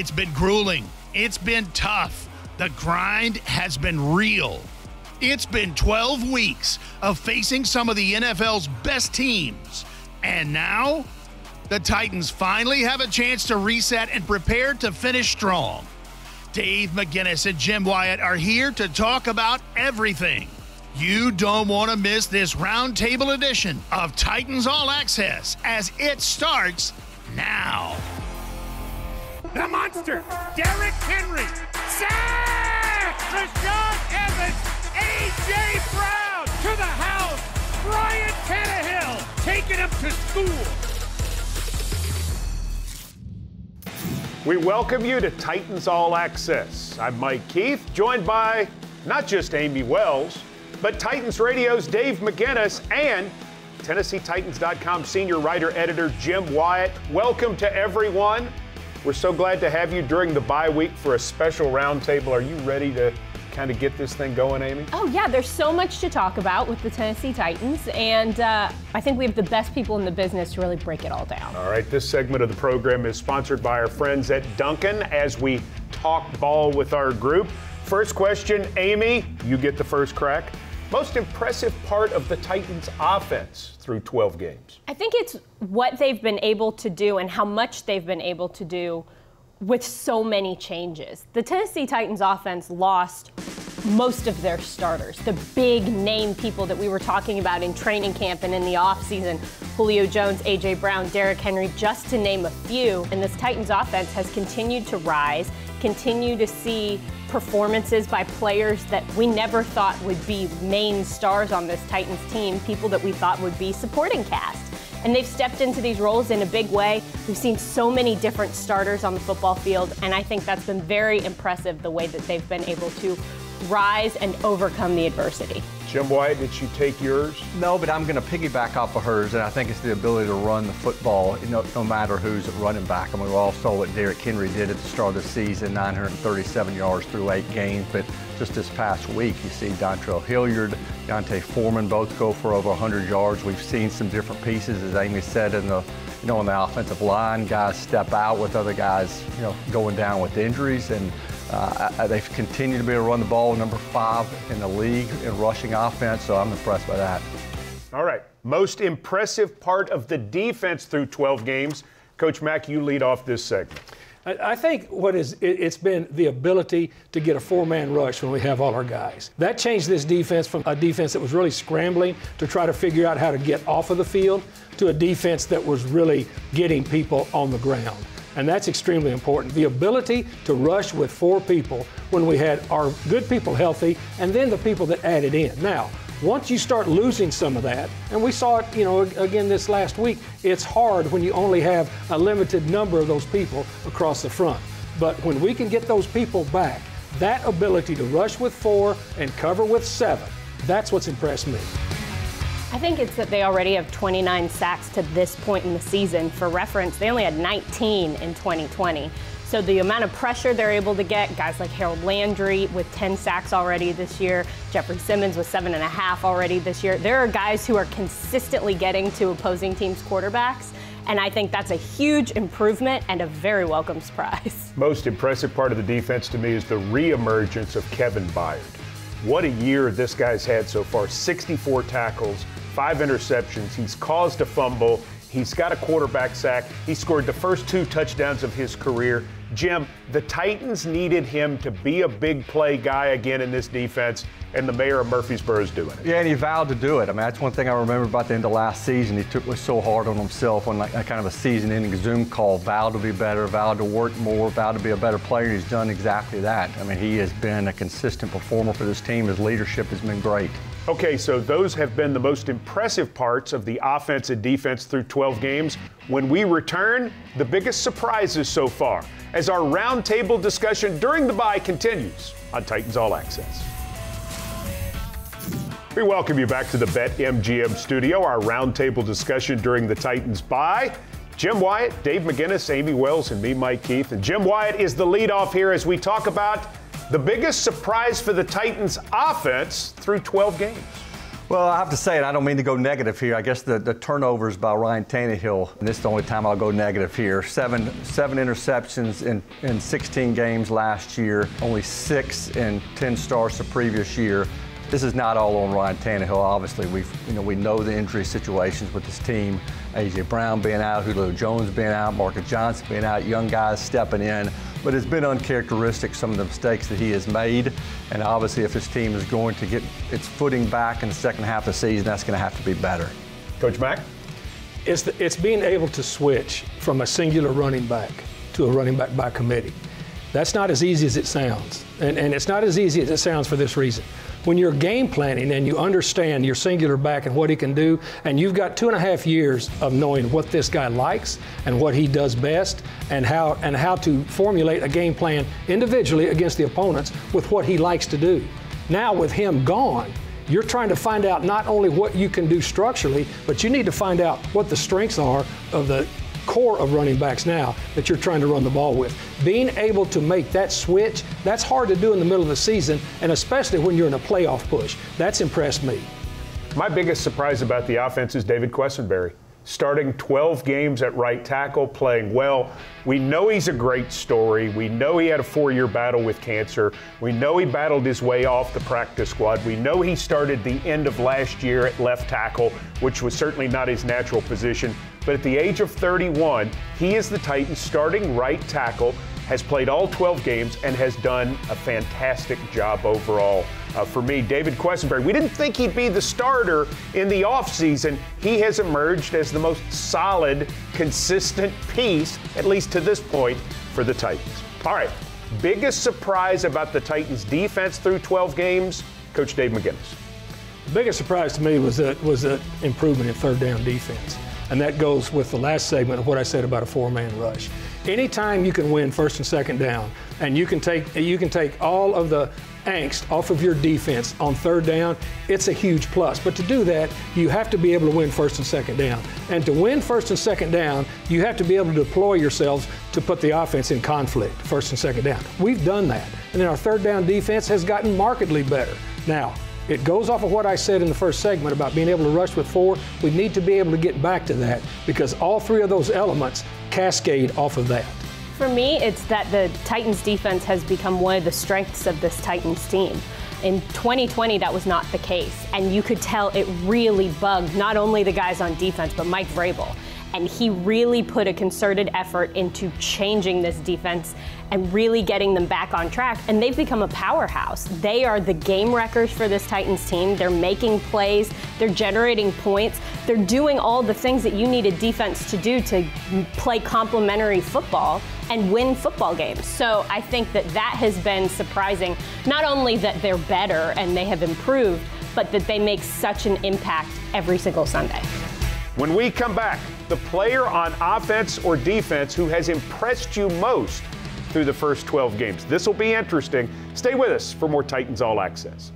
It's been grueling. It's been tough. The grind has been real. It's been 12 weeks of facing some of the NFL's best teams. And now, the Titans finally have a chance to reset and prepare to finish strong. Dave McGinnis and Jim Wyatt are here to talk about everything. You don't want to miss this roundtable edition of Titans All Access as it starts now. The monster, Derrick Henry, sack! John Evans, AJ Brown to the house. Ryan Tannehill taking him to school. We welcome you to Titans All Access. I'm Mike Keith, joined by not just Amie Wells, but Titans Radio's Dave McGinnis and TennesseeTitans.com senior writer-editor Jim Wyatt. Welcome to everyone. We're so glad to have you during the bye week for a special roundtable. Are you ready to kind of get this thing going, Amie? Oh, yeah. There's so much to talk about with the Tennessee Titans, and I think we have the best people in the business to really break it all down. All right. This segment of the program is sponsored by our friends at Dunkin' as we talk ball with our group. First question, Amie, you get the first crack. Most impressive part of the Titans' offense through 12 games? I think it's what they've been able to do and how much they've been able to do with so many changes. The Tennessee Titans' offense lost most of their starters, the big name people that we were talking about in training camp and in the offseason, Julio Jones, A.J. Brown, Derrick Henry, just to name a few. And this Titans' offense has continued to rise, continue to see performances by players that we never thought would be main stars on this Titans team, people that we thought would be supporting cast. And they've stepped into these roles in a big way. We've seen so many different starters on the football field, and I think that's been very impressive, the way that they've been able to rise and overcome the adversity. Jim Wyatt, did you take yours? No, but I'm going to piggyback off of hers, and I think it's the ability to run the football, no matter who's at running back. I mean, we all saw what Derrick Henry did at the start of the season, 937 yards through 8 games, but just this past week, you see Dontrell Hilliard, Dante Foreman both go for over 100 yards. We've seen some different pieces, as Amie said, in the on the offensive line, guys step out with other guys, going down with injuries, and they've continued to be able to run the ball, number 5 in the league in rushing offense, so I'm impressed by that. All right, most impressive part of the defense through 12 games. Coach Mack, you lead off this segment. I think it's been the ability to get a 4-man rush when we have all our guys. That changed this defense from a defense that was really scrambling to try to figure out how to get off of the field to a defense that was really getting people on the ground. And that's extremely important. The ability to rush with 4 people when we had our good people healthy and then the people that added in. Now, once you start losing some of that, and we saw it, again this last week, it's hard when you only have a limited number of those people across the front. But when we can get those people back, that ability to rush with 4 and cover with 7, that's what's impressed me. I think it's that they already have 29 sacks to this point in the season. For reference, they only had 19 in 2020. So the amount of pressure they're able to get, guys like Harold Landry with 10 sacks already this year, Jeffrey Simmons with 7.5 already this year. There are guys who are consistently getting to opposing teams' quarterbacks, and I think that's a huge improvement and a very welcome surprise. Most impressive part of the defense to me is the reemergence of Kevin Byard. What a year this guy's had so far. 64 tackles, 5 interceptions. He's caused a fumble. He's got a quarterback sack. He scored the first 2 touchdowns of his career. Jim, the Titans needed him to be a big play guy again in this defense, and the mayor of Murfreesboro is doing it. Yeah, and he vowed to do it. I mean, that's one thing I remember about the end of last season. He was so hard on himself on like kind of a season-ending Zoom call, vowed to be better, vowed to work more, vowed to be a better player. He's done exactly that. I mean, he has been a consistent performer for this team. His leadership has been great. Okay, so those have been the most impressive parts of the offense and defense through 12 games. When we return, the biggest surprises so far as our roundtable discussion during the bye continues on Titans All Access. We welcome you back to the Bet MGM studio, our roundtable discussion during the Titans bye. Jim Wyatt, Dave McGinnis, Amie Wells, and me, Mike Keith. And Jim Wyatt is the leadoff here as we talk about the biggest surprise for the Titans offense through 12 games. Well, I have to say, and I don't mean to go negative here, I guess the turnovers by Ryan Tannehill, and this is the only time I'll go negative here. Seven interceptions in 16 games last year, only 6 in 10 starts the previous year. This is not all on Ryan Tannehill. Obviously, we know the injury situations with this team. AJ Brown being out, Julio Jones being out, Marcus Johnson being out, young guys stepping in. But it's been uncharacteristic, some of the mistakes that he has made. And obviously, if this team is going to get its footing back in the second half of the season, that's going to have to be better. Coach Mack? It's being able to switch from a singular running back to a running back by committee. That's not as easy as it sounds. And it's not as easy as it sounds for this reason. When you're game planning and you understand your singular back and what he can do, and you've got 2.5 years of knowing what this guy likes and what he does best and how to formulate a game plan individually against the opponents with what he likes to do. Now with him gone, you're trying to find out not only what you can do structurally, but you need to find out what the strengths are of the core of running backs now that you're trying to run the ball with. Being able to make that switch, that's hard to do in the middle of the season, and especially when you're in a playoff push. That's impressed me. My biggest surprise about the offense is David Quessenberry. Starting 12 games at right tackle, playing well. We know he's a great story. We know he had a 4-year battle with cancer. We know he battled his way off the practice squad. We know he started the end of last year at left tackle, which was certainly not his natural position. But at the age of 31, he is the Titans starting right tackle, has played all 12 games, and has done a fantastic job overall. For me, David Quessenberry, we didn't think he'd be the starter in the offseason. He has emerged as the most solid, consistent piece, at least to this point, for the Titans. All right, biggest surprise about the Titans' defense through 12 games, Coach Dave McGinnis. The biggest surprise to me was the improvement in third down defense. And that goes with the last segment of what I said about a 4-man rush. Anytime you can win first and second down, and you can take all of the angst off of your defense on third down, it's a huge plus. But to do that, you have to be able to win first and second down. And to win first and second down, you have to be able to deploy yourselves to put the offense in conflict first and second down. We've done that. And then our third down defense has gotten markedly better. Now, it goes off of what I said in the first segment about being able to rush with 4. We need to be able to get back to that because all 3 of those elements cascade off of that. For me, it's that the Titans defense has become one of the strengths of this Titans team. In 2020, that was not the case. And you could tell it really bugged not only the guys on defense, but Mike Vrabel. And he really put a concerted effort into changing this defense and really getting them back on track. And they've become a powerhouse. They are the game wreckers for this Titans team. They're making plays. They're generating points. They're doing all the things that you need a defense to do to play complementary football and win football games. So I think that has been surprising, not only that they're better and they have improved, but that they make such an impact every single Sunday. When we come back, the player on offense or defense who has impressed you most through the first 12 games. This will be interesting. Stay with us for more Titans All Access.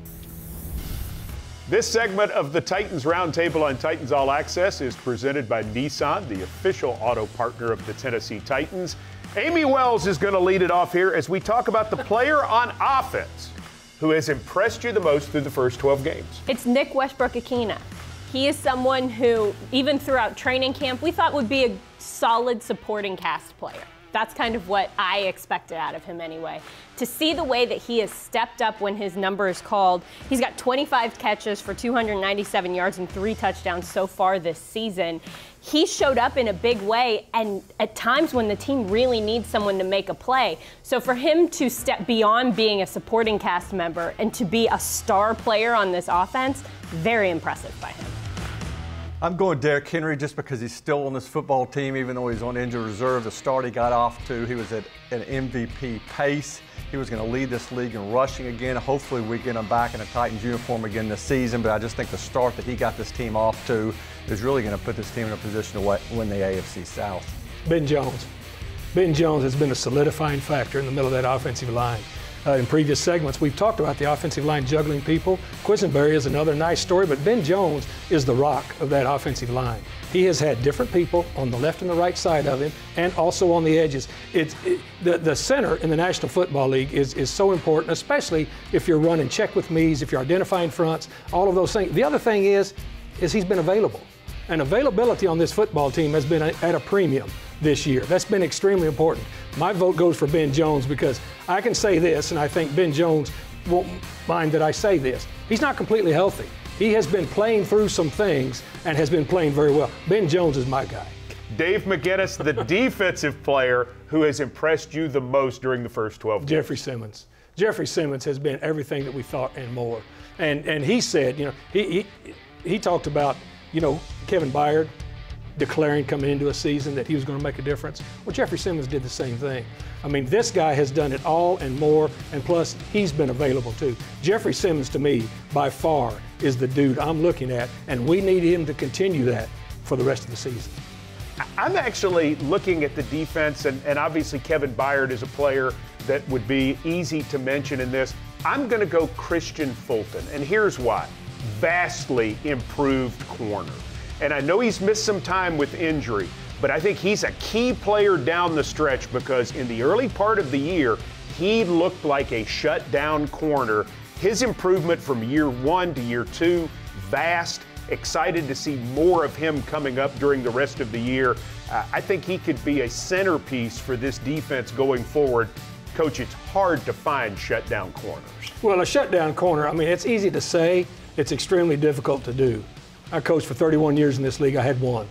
This segment of the Titans Roundtable on Titans All Access is presented by Nissan, the official auto partner of the Tennessee Titans. Amie Wells is going to lead it off here as we talk about the player on offense who has impressed you the most through the first 12 games. It's Nick Westbrook-Akina. He is someone who, even throughout training camp, we thought would be a solid supporting cast player. That's kind of what I expected out of him anyway. To see the way that he has stepped up when his number is called, he's got 25 catches for 297 yards and 3 touchdowns so far this season. He showed up in a big way and at times when the team really needs someone to make a play. So for him to step beyond being a supporting cast member and to be a star player on this offense, very impressive by him. I'm going Derrick Henry just because he's still on this football team, even though he's on injured reserve. The start he got off to, he was at an MVP pace. He was going to lead this league in rushing again. Hopefully we get him back in a Titans uniform again this season, but I just think the start that he got this team off to is really going to put this team in a position to win the AFC South. Ben Jones. Ben Jones has been a solidifying factor in the middle of that offensive line. In previous segments, we've talked about the offensive line juggling people. Quessenberry is another nice story, but Ben Jones is the rock of that offensive line. He has had different people on the left and the right side of him and also on the edges. The center in the National Football League is so important, especially if you're running check with me's, if you're identifying fronts, all of those things. The other thing is he's been available. And availability on this football team has been at a premium this year. That's been extremely important. My vote goes for Ben Jones because I can say this, and I think Ben Jones won't mind that I say this. He's not completely healthy. He has been playing through some things and has been playing very well. Ben Jones is my guy. Dave McGinnis, the defensive player who has impressed you the most during the first 12 games. Jeffrey Simmons. Jeffrey Simmons has been everything that we thought and more. And he said, you know, he talked about, you know, Kevin Byard declaring coming into a season that he was going to make a difference. Well, Jeffrey Simmons did the same thing. I mean, this guy has done it all and more, and plus he's been available too. Jeffrey Simmons, to me, by far is the dude I'm looking at, and we need him to continue that for the rest of the season. I'm actually looking at the defense, and obviously Kevin Byard is a player that would be easy to mention in this. I'm going to go Christian Fulton, and here's why. Vastly improved corner. And I know he's missed some time with injury, but I think he's a key player down the stretch because in the early part of the year, he looked like a shutdown corner. His improvement from year one to year two, vast. Excited to see more of him coming up during the rest of the year. I think he could be a centerpiece for this defense going forward. Coach, it's hard to find shutdown corners. Well, a shutdown corner, I mean, it's easy to say. It's extremely difficult to do. I coached for 31 years in this league. I had one,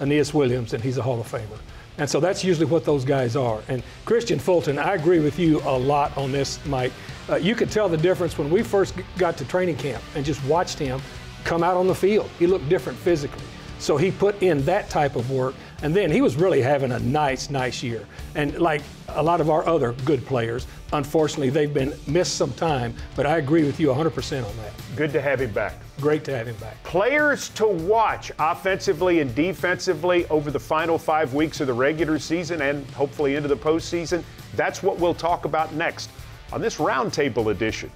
Aeneas Williams, and he's a Hall of Famer. And so that's usually what those guys are. And Christian Fulton, I agree with you a lot on this, Mike. You could tell the difference when we first got to training camp and just watched him come out on the field. He looked different physically. So he put in that type of work. And then he was really having a nice year. And like a lot of our other good players, unfortunately, they've been missed some time. But I agree with you 100% on that. Good to have him back. Great to have him back. Players to watch offensively and defensively over the final 5 weeks of the regular season and hopefully into the postseason. That's what we'll talk about next on this roundtable edition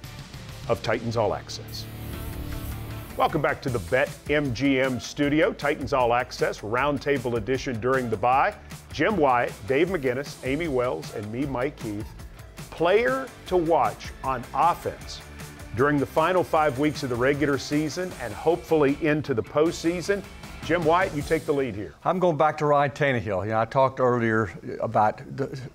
of Titans All Access. Welcome back to the Bet MGM studio, Titans All Access, roundtable edition during the bye. Jim Wyatt, Dave McGinnis, Amie Wells, and me, Mike Keith. Player to watch on offense during the final 5 weeks of the regular season and hopefully into the postseason. Jim Wyatt, you take the lead here. I'm going back to Ryan Tannehill. You know, I talked earlier about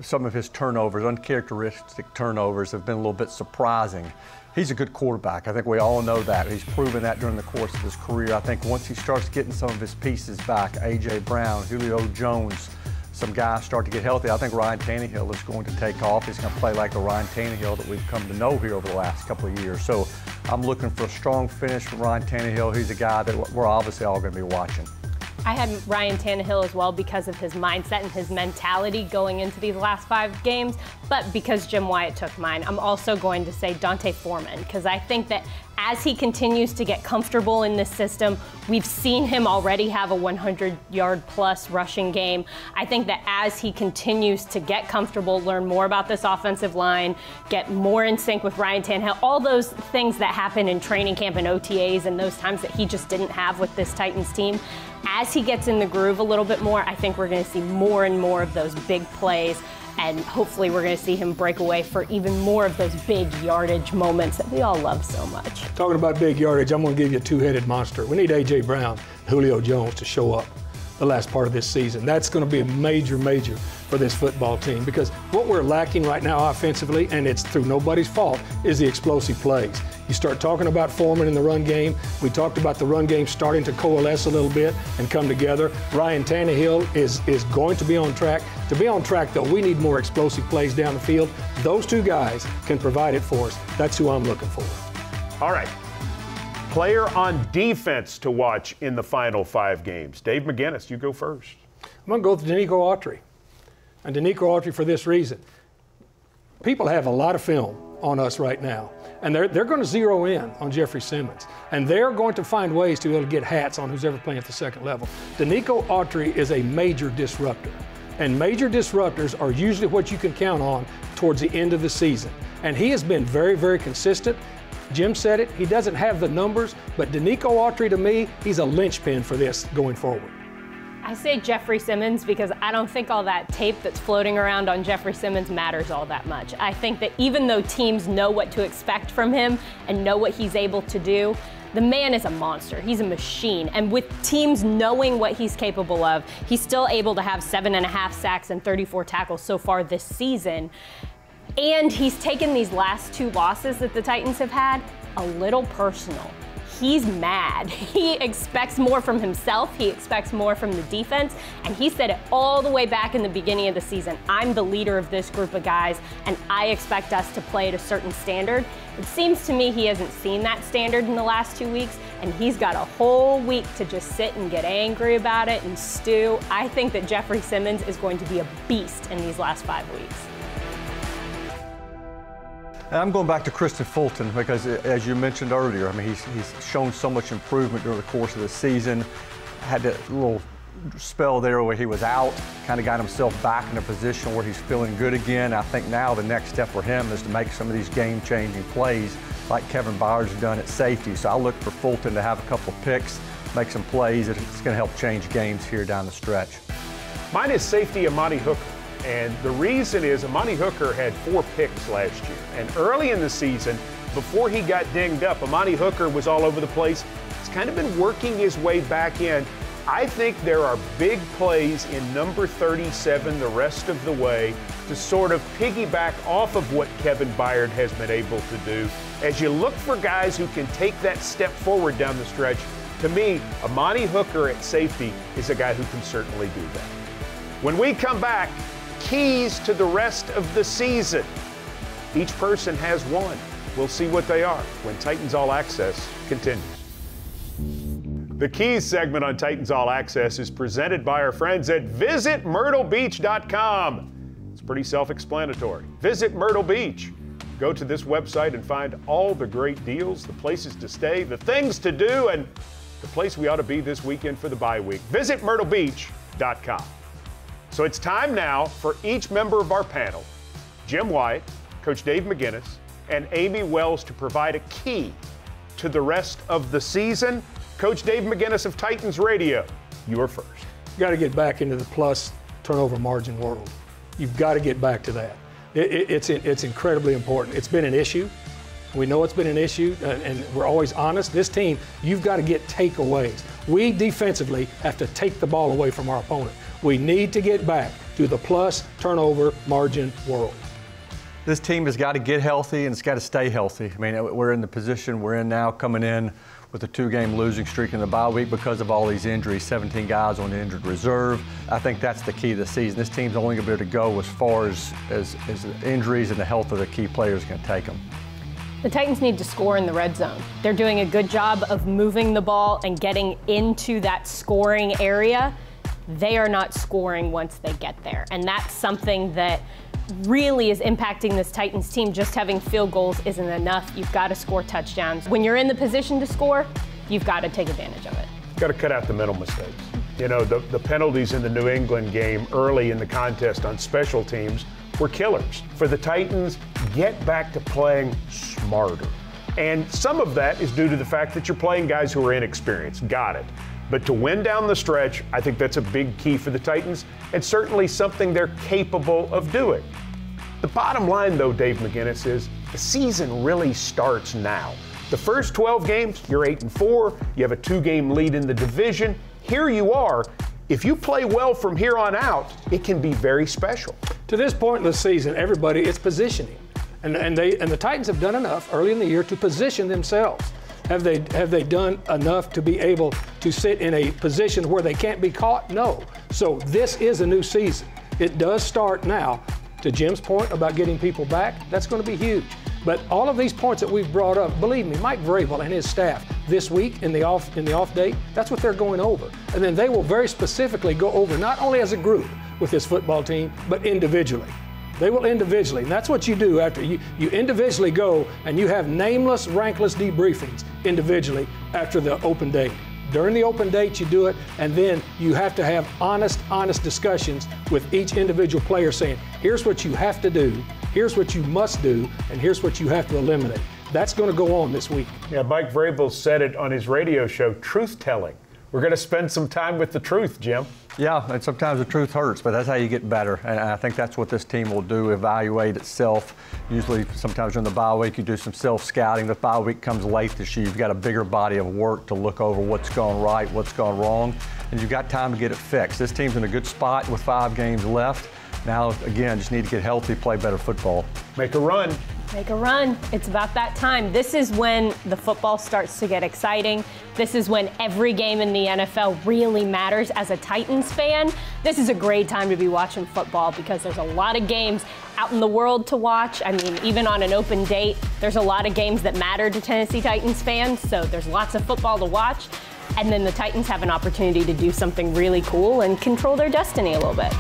some of his turnovers, uncharacteristic turnovers have been a little bit surprising. He's a good quarterback. I think we all know that. He's proven that during the course of his career. I think once he starts getting some of his pieces back, AJ Brown, Julio Jones, some guys start to get healthy, I think Ryan Tannehill is going to take off. He's going to play like the Ryan Tannehill that we've come to know here over the last couple of years. So I'm looking for a strong finish from Ryan Tannehill. He's a guy that we're obviously all going to be watching. I had Ryan Tannehill as well because of his mindset and his mentality going into these last 5 games, but because Jim Wyatt took mine, I'm also going to say Dante Foreman, because I think that as he continues to get comfortable in this system, we've seen him already have a 100-yard-plus rushing game. I think that as he continues to get comfortable, learn more about this offensive line, get more in sync with Ryan Tannehill, all those things that happen in training camp and OTAs and those times that he just didn't have with this Titans team, as he gets in the groove a little bit more, I think we're going to see more and more of those big plays, and hopefully we're going to see him break away for even more of those big yardage moments that we all love so much. Talking about big yardage, I'm going to give you a two-headed monster. We need A.J. Brown, Julio Jones to show up the last part of this season. That's going to be a major for this football team, because what we're lacking right now offensively, and it's through nobody's fault, is the explosive plays. You start talking about Foreman in the run game. We talked about the run game starting to coalesce a little bit and come together. Ryan Tannehill is going to be on track. To be on track, though, we need more explosive plays down the field. Those two guys can provide it for us. That's who I'm looking for. All right. Player on defense to watch in the final 5 games. Dave McGinnis, you go first. I'm going to go with Denico Autry. And Denico Autry for this reason. People have a lot of film on us right now. And they're going to zero in on Jeffrey Simmons. And they're going to find ways to be able to get hats on who's ever playing at the second level. Denico Autry is a major disruptor. And major disruptors are usually what you can count on towards the end of the season. And he has been very consistent. Jim said it, he doesn't have the numbers, but Denico Autry, to me, he's a linchpin for this going forward. I say Jeffrey Simmons because I don't think all that tape that's floating around on Jeffrey Simmons matters all that much. I think that even though teams know what to expect from him and know what he's able to do, the man is a monster. He's a machine. And with teams knowing what he's capable of, he's still able to have 7.5 sacks and 34 tackles so far this season. And he's taken these last two losses that the Titans have had a little personal. He's mad. He expects more from himself. He expects more from the defense. And he said it all the way back in the beginning of the season. I'm the leader of this group of guys, and I expect us to play at a certain standard. It seems to me he hasn't seen that standard in the last 2 weeks, and he's got a whole week to just sit and get angry about it and stew. I think that Jeffrey Simmons is going to be a beast in these last 5 weeks. And I'm going back to Christian Fulton because, as you mentioned earlier, I mean, he's shown so much improvement during the course of the season. Had that little spell there where he was out, kind of got himself back in a position where he's feeling good again. I think now the next step for him is to make some of these game-changing plays like Kevin Byard's done at safety. So I look for Fulton to have a couple picks, make some plays, and it's going to help change games here down the stretch. Mine is safety Amani Hooker. And the reason is Amani Hooker had 4 picks last year. And early in the season, before he got dinged up, Amani Hooker was all over the place. He's kind of been working his way back in. I think there are big plays in number 37 the rest of the way to sort of piggyback off of what Kevin Byard has been able to do. As you look for guys who can take that step forward down the stretch, to me, Amani Hooker at safety is a guy who can certainly do that. When we come back, keys to the rest of the season. Each person has one. We'll see what they are when Titans All Access continues. The Keys segment on Titans All Access is presented by our friends at VisitMyrtleBeach.com. It's pretty self-explanatory. Visit Myrtle Beach. Go to this website and find all the great deals, the places to stay, the things to do, and the place we ought to be this weekend for the bye week. VisitMyrtleBeach.com. So it's time now for each member of our panel, Jim Wyatt, Coach Dave McGinnis, and Amie Wells to provide a key to the rest of the season. Coach Dave McGinnis of Titans Radio, you are first. You've got to get back into the plus turnover margin world. You've got to get back to that. It's incredibly important. It's been an issue. We know it's been an issue, and we're always honest. This team, you've got to get takeaways. We defensively have to take the ball away from our opponent. We need to get back to the plus turnover margin world. This team has got to get healthy and it's got to stay healthy. I mean, we're in the position we're in now, coming in with a 2-game losing streak in the bye week because of all these injuries, 17 guys on the injured reserve. I think that's the key of the season. This team's only going to be able to go as far as the injuries and the health of the key players can take them. The Titans need to score in the red zone. They're doing a good job of moving the ball and getting into that scoring area. They are not scoring once they get there. And that's something that really is impacting this Titans team. Just having field goals isn't enough. You've got to score touchdowns. When you're in the position to score, you've got to take advantage of it. Got to cut out the mental mistakes. You know, the penalties in the New England game early in the contest on special teams were killers. For the Titans, get back to playing smarter. And some of that is due to the fact that you're playing guys who are inexperienced. Got it. But to win down the stretch, I think that's a big key for the Titans and certainly something they're capable of doing. The bottom line, though, Dave McGinnis, is the season really starts now. The first 12 games, you're 8-4. You have a 2-game lead in the division. Here you are. If you play well from here on out, it can be very special. To this point in the season, everybody is positioning. And the Titans have done enough early in the year to position themselves. Have they done enough to be able to sit in a position where they can't be caught? No. So this is a new season. It does start now. To Jim's point about getting people back, that's going to be huge. But all of these points that we've brought up, believe me, Mike Vrabel and his staff this week in the off day, that's what they're going over. And then they will very specifically go over not only as a group with this football team, but individually. They will individually, and that's what you do after you individually go and you have nameless, rankless debriefings individually after the open date. During the open date, you do it, and then you have to have honest discussions with each individual player saying, here's what you have to do, here's what you must do, and here's what you have to eliminate. That's going to go on this week. Yeah, Mike Vrabel said it on his radio show, truth-telling we're going to spend some time with the truth, Jim. Yeah, and sometimes the truth hurts, but that's how you get better. And I think that's what this team will do, evaluate itself. Usually, sometimes during the bye week, you do some self-scouting. The bye week comes late this year. You've got a bigger body of work to look over what's gone right, what's gone wrong, and you've got time to get it fixed. This team's in a good spot with 5 games left. Now, again, just need to get healthy, play better football. Make a run. Make a run. It's about that time. This is when the football starts to get exciting. This is when every game in the NFL really matters as a Titans fan. This is a great time to be watching football because there's a lot of games out in the world to watch. I mean, even on an open date, there's a lot of games that matter to Tennessee Titans fans, so there's lots of football to watch. And then the Titans have an opportunity to do something really cool and control their destiny a little bit.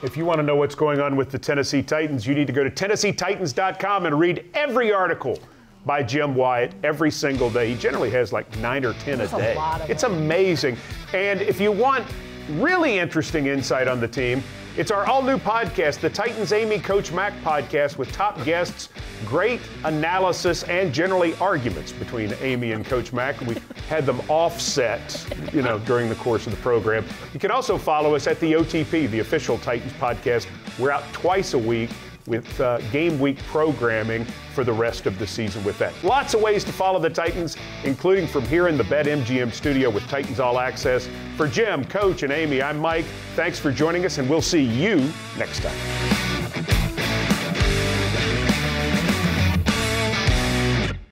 If you want to know what's going on with the Tennessee Titans, you need to go to TennesseeTitans.com and read every article by Jim Wyatt every single day. He generally has like 9 or 10 a day. It's amazing. And if you want really interesting insight on the team, it's our all-new podcast, the Titans Amie Coach Mack podcast, with top guests, great analysis, and generally arguments between Amie and Coach Mack. We've had them offset, you know, during the course of the program. You can also follow us at the OTP, the official Titans podcast. We're out twice a week with game week programming for the rest of the season with that. Lots of ways to follow the Titans, including from here in the Bet MGM studio with Titans All Access. For Jim, Coach, and Amie, I'm Mike. Thanks for joining us, and we'll see you next time.